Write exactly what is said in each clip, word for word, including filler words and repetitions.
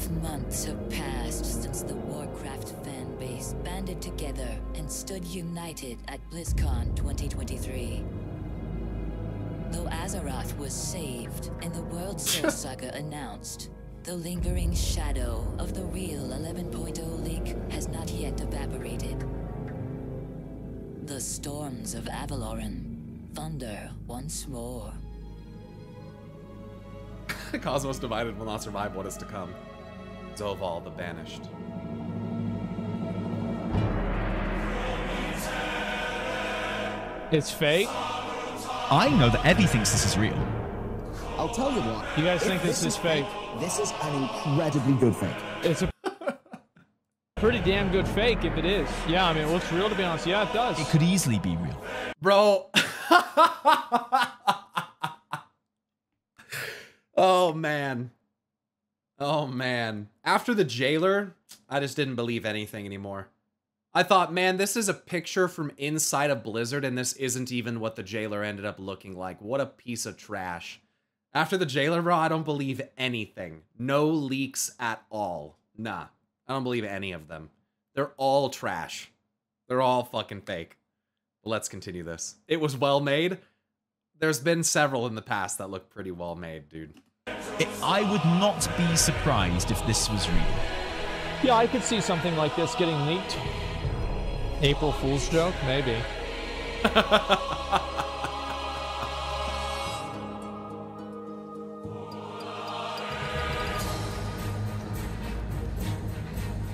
Five months have passed since the Warcraft fan base banded together and stood united at BlizzCon twenty twenty-three. Though Azeroth was saved and the World Soul Saga announced, the lingering shadow of the real eleven point oh leak has not yet evaporated. The storms of Avaloran thunder once more. Cosmos Divided will not survive what is to come. Doval the Banished. It's fake. I know that Eddie thinks this is real. I'll tell you what. You guys think this, this is, is fake? fake? This is an incredibly good fake. It's a pretty damn good fake if it is. Yeah, I mean, it looks real to be honest. Yeah, it does. It could easily be real. Bro. Oh, man. Oh, man. After the Jailer, I just didn't believe anything anymore. I thought, man, this is a picture from inside of Blizzard, and this isn't even what the Jailer ended up looking like. What a piece of trash. After the Jailer, bro, I don't believe anything. No leaks at all. Nah, I don't believe any of them. They're all trash. They're all fucking fake. But let's continue this. It was well made. There's been several in the past that look pretty well made, dude. It, I would not be surprised if this was real. Yeah, I could see something like this getting leaked. April Fool's joke, maybe.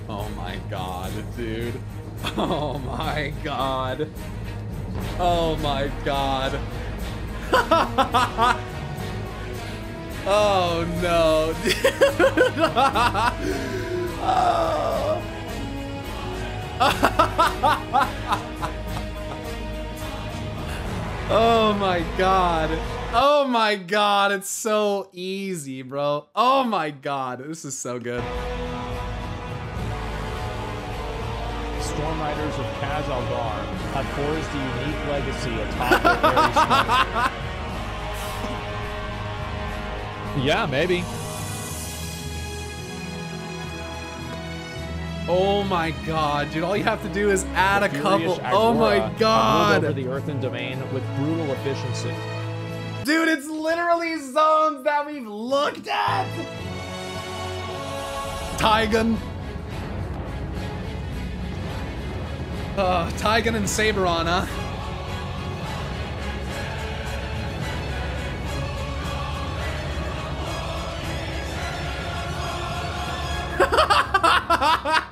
Oh my god, dude. Oh my god. Oh my god. Oh no, oh. Oh my god. Oh my god, it's so easy, bro. Oh my god, this is so good. Storm Riders of Kaz Algar have forged a unique legacy atop the very small. Yeah, maybe. Oh my god, dude! All you have to do is add a couple. Oh my god! Over the earthen domain with brutal efficiency. Dude, it's literally zones that we've looked at. Tigon. Uh, Tigon and Saberana.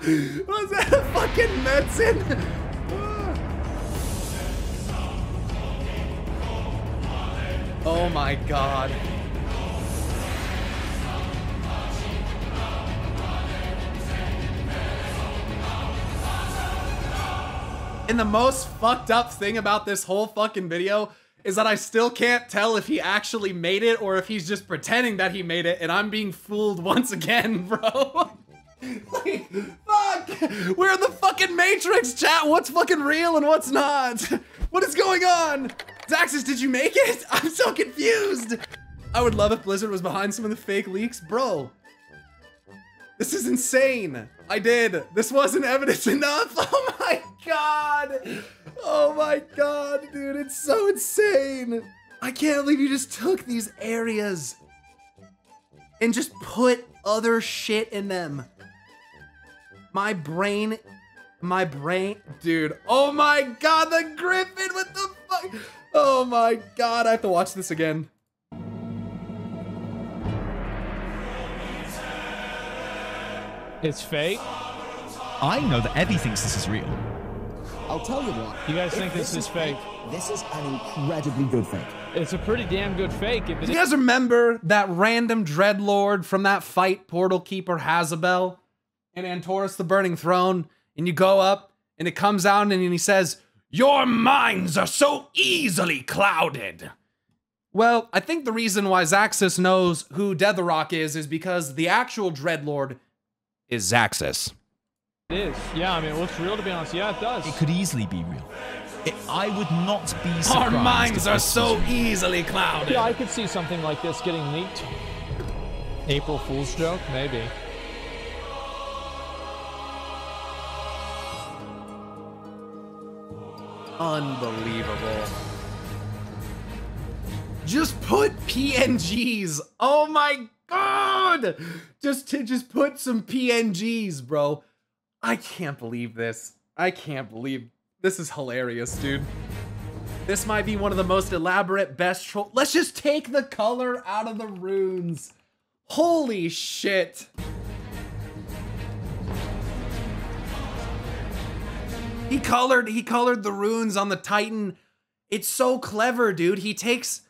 Was that a fucking medicine? Oh my god. And the most fucked up thing about this whole fucking video is that I still can't tell if he actually made it or if he's just pretending that he made it and I'm being fooled once again, bro. Like, fuck! We're in the fucking Matrix, chat! What's fucking real and what's not? What is going on? Xaxxas, did you make it? I'm so confused! I would love if Blizzard was behind some of the fake leaks. Bro, this is insane. I did. This wasn't evidence enough. Oh my god! Oh my god, dude, it's so insane. I can't believe you just took these areas and just put other shit in them. My brain, my brain, dude. Oh my god, the Griffin, what the fuck? Oh my god, I have to watch this again. It's fake. I know that Eddie thinks this is real. I'll tell you what. You guys think this, this is fake? fake? This is an incredibly good fake. It's a pretty damn good fake. If it Do you guys remember that random Dreadlord from that fight, Portal Keeper Hasabel? And Antorus the Burning Throne, and you go up, and it comes out, and he says, "Your minds are so easily clouded." Well, I think the reason why Xaxxas knows who Detherrock is is because the actual Dreadlord is Xaxxas. It is. Yeah, I mean, it looks real to be honest. Yeah, it does. It could easily be real. It, I would not be surprised. Our minds are so easily clouded. Yeah, I could see something like this getting leaked. April Fool's joke, maybe. Unbelievable. Just put P N Gs. Oh my God. Just to just put some P N Gs, bro. I can't believe this. I can't believe this is hilarious, dude. This might be one of the most elaborate best troll. Let's just take the color out of the runes. Holy shit. He colored, he colored the runes on the Titan. It's so clever, dude. He takes,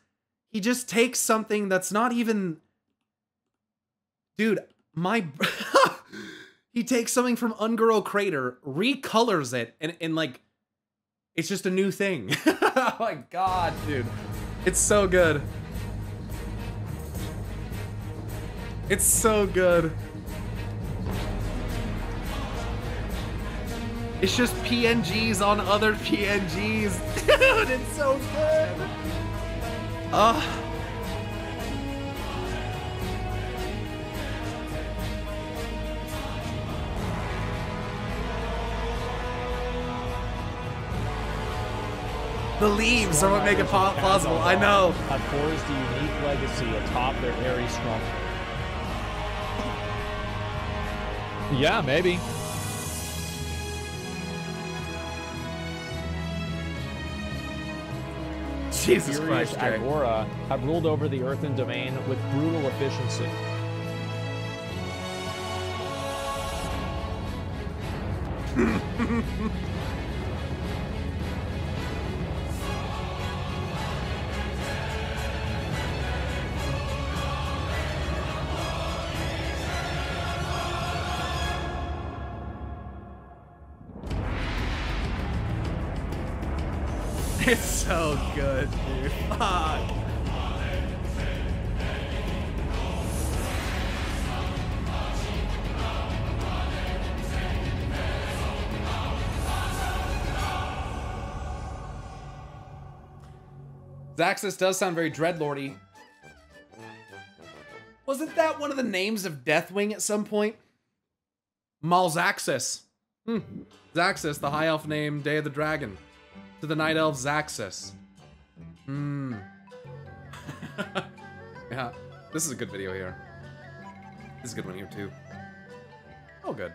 he just takes something that's not even, dude, my, he takes something from Ungirl Crater, recolors it, and, and like, it's just a new thing. Oh my God, dude. It's so good. It's so good. It's just P N Gs on other P N Gs. Dude, it's so good. Uh. The leaves are what make it po possible. I know. I've forged a unique legacy atop their airy stronghold. Yeah, maybe. Jesus Christ, Agora have ruled over the earthen domain with brutal efficiency. It's so good, dude. Fuck. Xaxxas does sound very dreadlordy. Wasn't that one of the names of Deathwing at some point? Malxaxxas. Hmm. Xaxxas, the high elf name, Day of the Dragon. To the night elf Xaxxas. Hmm. Yeah, this is a good video here. This is a good one here too. Oh, good.